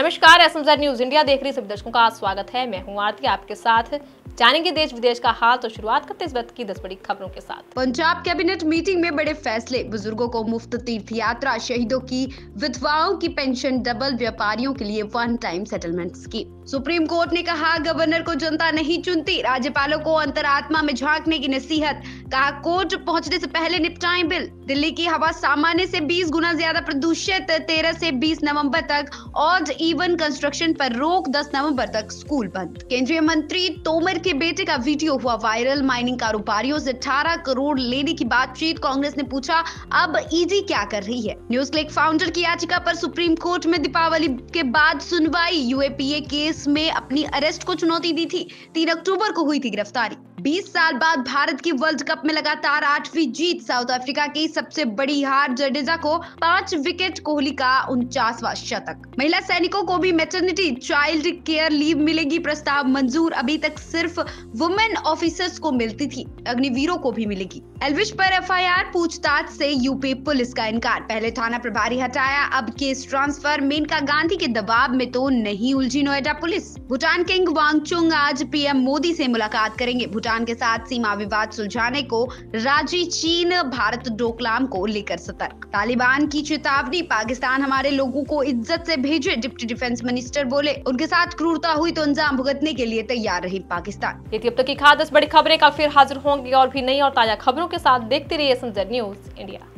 नमस्कार, SMJ news India देख रही सभी दर्शकों का स्वागत है। मैं हूं आरती, आपके साथ जानेंगे देश विदेश का हाल। तो शुरुआत करते इस वक्त की 10 बड़ी खबरों के साथ। पंजाब कैबिनेट मीटिंग में बड़े फैसले, बुजुर्गों को मुफ्त तीर्थ यात्रा, शहीदों की विधवाओं की पेंशन डबल, व्यापारियों के लिए one time settlement scheme. Supreme court ने कहा गवर्नर को जनता नहीं चुनती, राज्यपालों को अंतरात्मा में झांकने की नसीहत, कहा कोर्ट पहुंचने से पहले निपटाएं बिल। दिल्ली की हवा सामान्य से 20 गुना ज्यादा प्रदूषित, 13 से 20 नवंबर तक ऑड इवन कंस्ट्रक्शन पर रोक, 10 नवंबर तक स्कूल बंद। केंद्रीय मंत्री तोमर के बेटे का वीडियो हुआ वायरल, माइनिंग कारोबारियों से 18 करोड़ लेने की बातचीत, कांग्रेस ने पूछा अब ईडी क्या कर रही है। न्यूज क्लिक फाउंडर की याचिका पर सुप्रीम कोर्ट में दीपावली के बाद सुनवाई, यूएपीए केस में अपनी अरेस्ट को चुनौती दी थी, 3 अक्टूबर को हुई थी गिरफ्तारी। 20 साल बाद भारत की वर्ल्ड कप में लगातार 8वीं जीत, साउथ अफ्रीका की सबसे बड़ी हार, जडेजा को 5 विकेट, कोहली का 49वां शतक। महिला सैनिकों को भी मैटरनिटी चाइल्ड केयर लीव मिलेगी, प्रस्ताव मंजूर, अभी तक सिर्फ वुमेन ऑफिसर्स को मिलती थी, अग्निवीरों को भी मिलेगी। एलविश पर एफआईआर, पूछताछ से यूपी पुलिस का इनकार, पहले थाना प्रभारी हटाया, अब केस ट्रांसफर, मेनका गांधी के दबाव में तो नहीं उलझी नोएडा पुलिस। भूटान किंग वांगचुंग आज पीएम मोदी से मुलाकात करेंगे, भूटान के साथ सीमा विवाद सुलझाने को राजी, चीन भारत डोकला को लेकर सतर्क, तालिबान की चेतावनी, पाकिस्तान हमारे लोगों को इज्जत से भेजे, डिप्टी डिफेंस मिनिस्टर बोले उनके साथ क्रूरता हुई तो अंजाम भुगतने के लिए तैयार रही पाकिस्तान। अब तक की खास 10 बड़ी खबरें का फिर हाजिर होंगे और भी नई और ताजा खबरों के साथ देखते रहिए एसएमजे न्यूज़ इंडिया।